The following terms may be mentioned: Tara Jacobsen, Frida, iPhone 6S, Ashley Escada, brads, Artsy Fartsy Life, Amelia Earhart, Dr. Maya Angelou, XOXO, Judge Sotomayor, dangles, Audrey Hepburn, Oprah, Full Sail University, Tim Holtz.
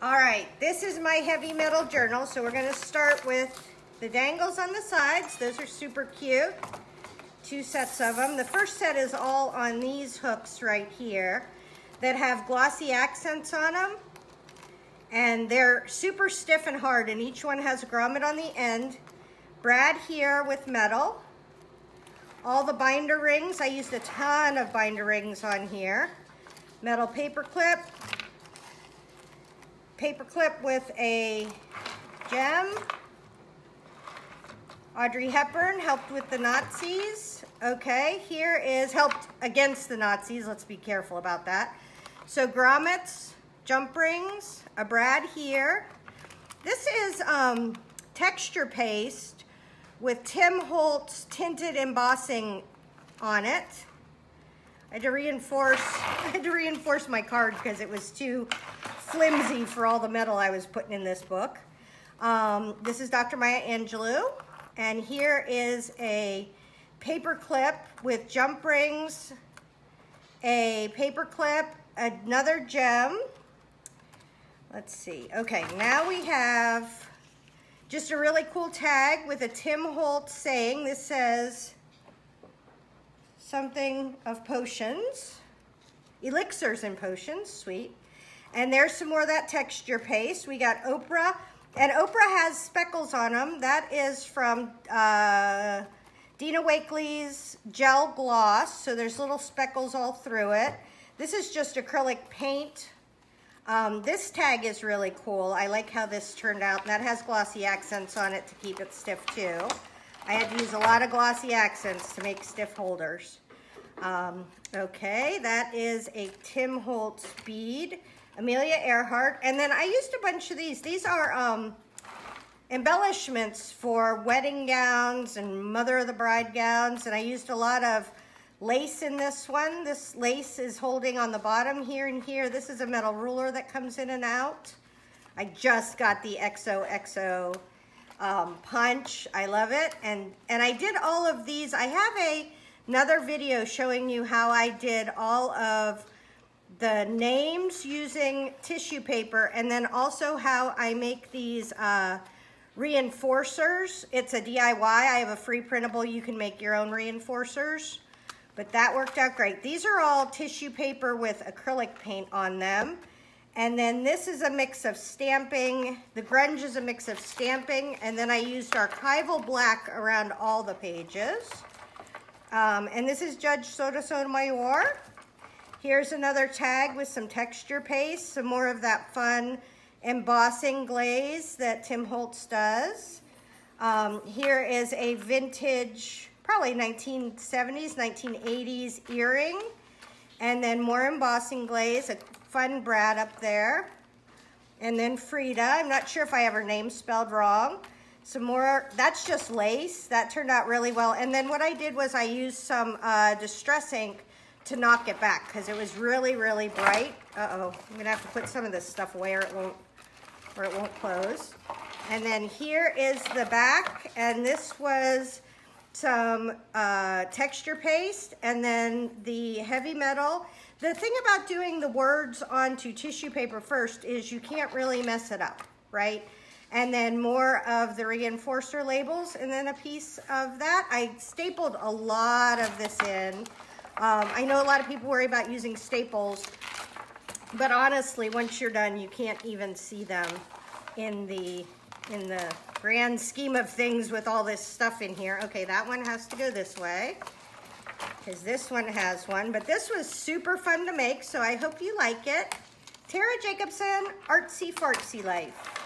All right, this is my heavy metal journal. So we're gonna start with the dangles on the sides. Those are super cute. Two sets of them. The first set is all on these hooks right here that have glossy accents on them. And they're super stiff and hard, and each one has a grommet on the end. Brad here with metal. All the binder rings. I used a ton of binder rings on here. Metal paper clip. Paper clip with a gem. Audrey Hepburn helped with the Nazis. Okay, here is helped against the Nazis. Let's be careful about that. So grommets, jump rings, a Brad here. This is texture paste with Tim Holtz tinted embossing on it. I had to reinforce my card because it was too flimsy for all the metal I was putting in this book. This is Dr. Maya Angelou. And here is a paper clip with jump rings, a paper clip, another gem. Let's see. Okay, now we have just a really cool tag with a Tim Holtz saying. This says something of potions, elixirs and potions, sweet. And there's some more of that texture paste. We got Oprah, and Oprah has speckles on them. That is from Dina Wakely's gel gloss. So there's little speckles all through it. This is just acrylic paint. This tag is really cool. I like how this turned out. And that has glossy accents on it to keep it stiff too. I had to use a lot of glossy accents to make stiff holders. Okay, that is a Tim Holtz bead, Amelia Earhart. And then I used a bunch of these. These are embellishments for wedding gowns and mother of the bride gowns. And I used a lot of lace in this one. This lace is holding on the bottom here and here. This is a metal ruler that comes in and out. I just got the XOXO punch. I love it. And I did all of these. I have another video showing you how I did all of the names using tissue paper, and then also how I make these reinforcers. It's a DIY. I have a free printable. You can make your own reinforcers. But that worked out great. These are all tissue paper with acrylic paint on them. And then this is a mix of stamping. The grunge is a mix of stamping. And then I used archival black around all the pages. And this is Judge Sotomayor. Here's another tag with some texture paste, some more of that fun embossing glaze that Tim Holtz does. Here is a vintage, probably 1970s, 1980s earring, and then more embossing glaze, a fun Brad up there. And then Frida, I'm not sure if I have her name spelled wrong. Some more, that's just lace, that turned out really well. And then what I did was I used some distress ink to knock it back because it was really, really bright. Uh-oh, I'm gonna have to put some of this stuff away or it won't close. And then here is the back, and this was some texture paste, and then the heavy metal. The thing about doing the words onto tissue paper first is you can't really mess it up, right? And then more of the reinforcer labels, and then a piece of that. I stapled a lot of this in. I know a lot of people worry about using staples, but honestly, once you're done, you can't even see them in the grand scheme of things with all this stuff in here. Okay, that one has to go this way because this one has one, but this was super fun to make, so I hope you like it. Tara Jacobsen, Artsy Fartsy Life.